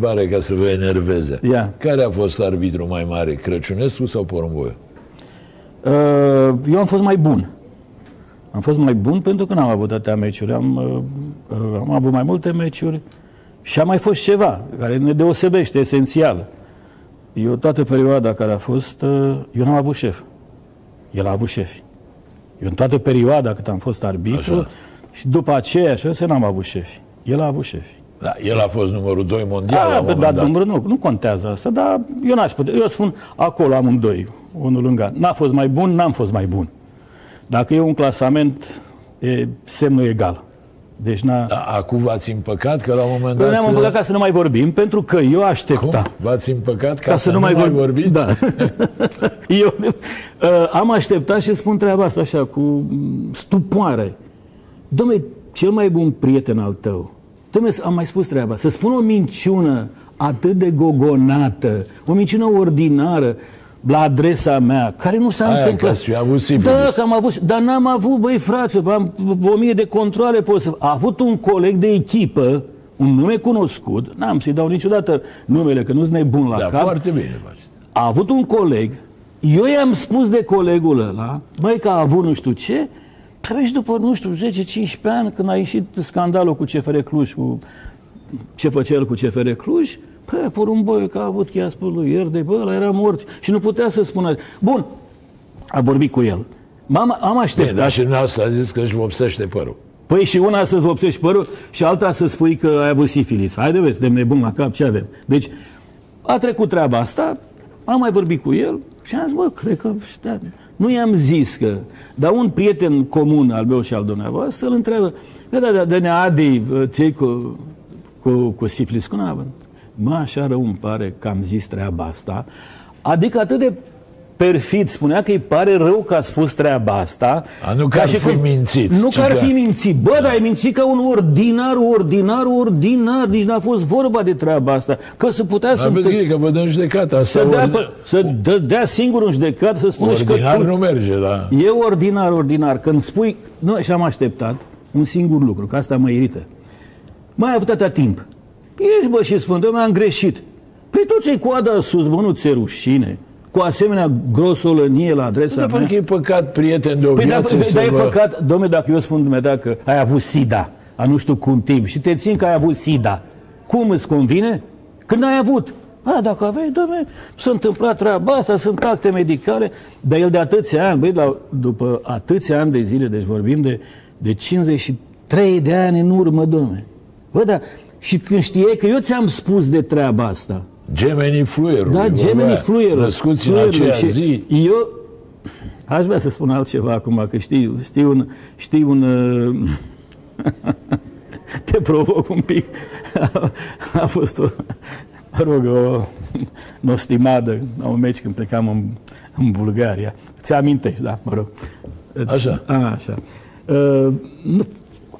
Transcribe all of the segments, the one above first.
întrebare ca să vă enerveze. Ia. Care a fost arbitru mai mare, Crăciunescu sau Porumboiu? Eu am fost mai bun. Am fost mai bun pentru că n-am avut atâtea meciuri. Am avut mai multe meciuri și a mai fost ceva care ne deosebește, esențial. Eu toată perioada care a fost, eu n-am avut șef. El a avut șefi. Eu în toată perioada cât am fost arbitru, așa. Și după aceea, așa, n-am avut șefi. El a avut șefi. Da, el a fost numărul 2 mondial. Da, numărul nu contează asta, dar eu n-aș putea. Eu spun, acolo am un 2, unul lângă. N-a fost mai bun, n-am fost mai bun. Dacă e un clasament, e semnul egal. Deci n-a... Da, acum v-ați împăcat că la un moment dat... Ne-am împăcat ca să nu mai vorbim, pentru că eu așteptam. V-ați împăcat ca să nu mai vorbiți? Da. Eu am așteptat și spun treaba asta așa, cu stupoare. Dom'le, cel mai bun prieten al tău, dom'le, am mai spus treaba, să spun o minciună atât de gogonată, o minciună ordinară, la adresa mea, care nu s-a întâmplat. Da, că am avut, dar n-am avut, băi, frate, am 1000 de controle. A avut un coleg de echipă, un nume cunoscut, n-am să-i dau niciodată numele, că nu-s nebun la cap. Foarte bine. A avut un coleg, eu i-am spus de colegul ăla, băi, că a avut nu știu ce, și după, nu știu, 10-15 ani, când a ieșit scandalul cu CFR Cluj, cu ce făcea el cu CFR Cluj, păi, Porumboiu, că a avut, chiar a spus lui Ierde, bă, ăla era mort și nu putea să spună. Bun, a vorbit cu el. Am așteptat. Bine, dar și dumneavoastră a zis că își vopsește părul. Păi și una să-ți vopsești părul și alta să spui că ai avut sifilis. Haide, vezi, suntem nebuni la cap, ce avem? Deci, a trecut treaba asta, am mai vorbit cu el și am zis, bă, cred că... Da. Nu i-am zis că... Dar un prieten comun al meu și al dumneavoastră îl întreabă, da, Adi, ți cu sifilis, cu n-avem. Mă, așa rău îmi pare că am zis treaba asta. Adică atât de perfid spunea că îi pare rău că a spus treaba asta. Nu că ar fi mințit. Nu că ar fi mințit. Bă, dar ai mințit ca un ordinar. Nici n-a fost vorba de treaba asta. Că se putea să... că vă dăm judecata asta. Să dea singur un judecat, să spună și că... Ordinar nu merge, da. E ordinar. Când spui... Nu, și am așteptat un singur lucru, că asta mă irită. Mai ai avut atâta timp. Ești, bă, și spun, dom'le, am greșit. Păi tu ți-ai coada sus, bă, nu ți-e rușine. Cu asemenea grosolănie la adresa mea. Că e păcat, prieten, de o viață. Păi e păcat, dom'le, dacă eu spun, dom'le, dacă ai avut SIDA, a nu știu cum timp, și te țin că ai avut SIDA, cum îți convine? Când ai avut. A, dacă aveai, dom'le, s-a întâmplat treaba asta, sunt acte medicale, dar el de atâția ani, băi, după atâția ani de zile, deci vorbim de 53 de ani în urmă, dom'le. Bă, dar... Și când știe că eu ți-am spus de treaba asta. Gemenii fluierului. Da, gemenii fluierului. Născuți în aceea zi. Eu aș vrea să spun altceva acum, că știi un te provoc un pic. A fost o, mă rog, o nostimadă la un meci când plecam în Bulgaria. Ți-amintești, da, mă rog. Așa. Așa.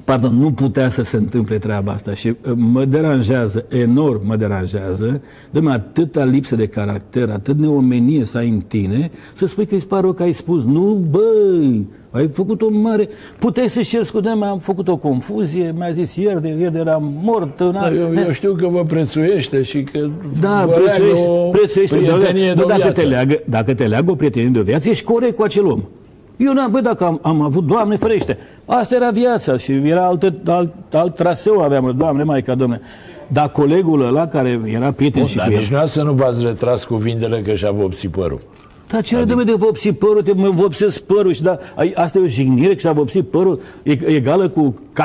Pardon, nu putea să se întâmple treaba asta și mă deranjează, enorm mă deranjează, dom'le, atâta lipsă de caracter, atât neomenie să ai în tine, să spui că îți pare rău că ai spus. Nu, băi, ai făcut o mare... Puteai să-și ceri scuze, am făcut o confuzie, mi-a zis ieri era mort. Da, eu știu că vă prețuiește și că da, vă prețuiește prietenie de o viață. Dacă te leagă o prietenie de o viață, ești corect cu acel om. Eu n-am, băi, dacă am avut, Doamne ferește, asta era viața și era alt traseu aveam, Doamne, Maica, Doamne. Dar colegul ăla care era prieten și cu el... Dar să nu v-ați retras cuvintele că și-a vopsit părul. Dar ce adică... de vopsit părul? Te vopsesc părul și da, asta e o jignire că și-a vopsit părul egală cu că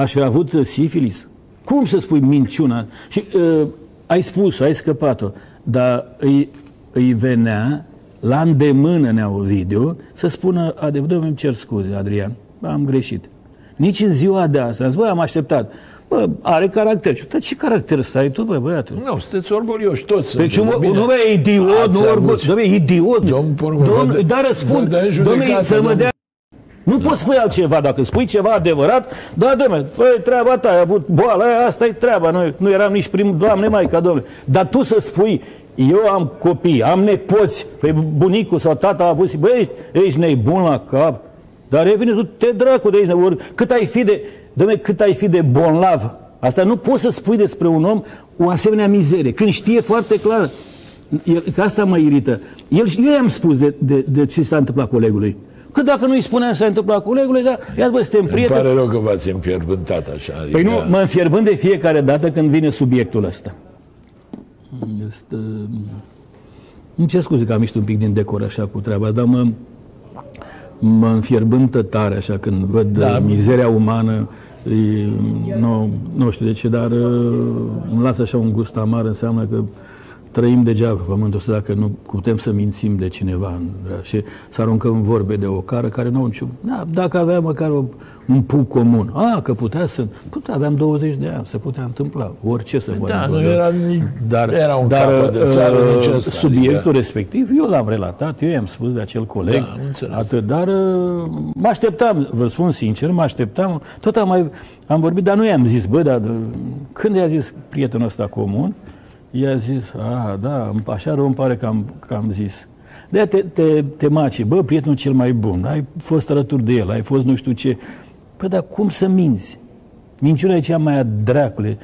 aș fi avut sifilis. Cum să spui minciuna? Și ai spus, ai scăpat-o, dar îi venea la îndemână, ne-a Ovidiu, să spună, adevărul, îmi cer scuze, Adrian, am greșit. Nici în ziua de asta. Am zis, bă, am așteptat. Bă, are caracter. Dar ce caracter să ai tu, bă, băiatul? Nu, sunteți orgolioși toți. Deci, nu e idiot, nu orgolios. Dom'le, e idiot. Dar răspund, dom'le, să mă dea... Nu poți spui altceva. Dacă spui ceva adevărat, da, dom'le, păi, treaba ta, ai avut boala aia, asta e treaba. Noi nu eram nici primul, Doamne, Maica, dom'le. Dar tu să spui... Eu am copii, am nepoți, păi bunicul sau tata a avut și, băi, ești nebun la cap, dar revine tu, te dracu de aici, cât ai fi de bonlav, Asta nu poți să spui despre un om o asemenea mizerie, când știe foarte clar. Că asta mă irită. Eu i-am spus de ce s-a întâmplat colegului. Că dacă nu-i spuneam ce s-a întâmplat colegului, dar iată, bă, suntem prieteni. Îmi pare rău că v-ați înfierbântat așa. Păi nu, mă înfierbând de fiecare dată când vine subiectul ăsta. Este... Îmi cer scuze că am ieșit un pic din decor așa cu treaba, dar mă înfierbântă tare așa când văd mizeria umană. Nu știu de ce, dar îmi lasă așa un gust amar, înseamnă că trăim degeaba pământul ăsta dacă nu putem să mințim de cineva și să aruncăm vorbe de o cară care nu au niciun... Da, dacă aveam măcar un pup comun, că putea să... Putea, aveam 20 de ani, se putea întâmpla, orice să poate întâmpla. Da, era un capăt de țară, subiectul respectiv, eu l-am relatat, eu i-am spus de acel coleg, da, atât, dar mă așteptam, vă spun sincer, mă așteptam, tot am vorbit, dar nu i-am zis, bă, dar când i-a zis prietenul ăsta comun, i-a zis, da, așa rău îmi pare că am zis. De-aia te maci, bă, prietenul cel mai bun, ai fost alături de el, ai fost nu știu ce. Păi, dar cum să minți? Minciunea e cea mai a dracului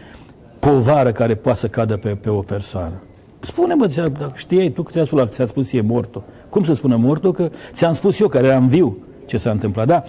povară care poate să cadă pe o persoană. Spune, bă, dacă știai tu că ți-a spus e morto. Cum să spună morto? Că ți-am spus eu, care eram viu, ce s-a întâmplat, da?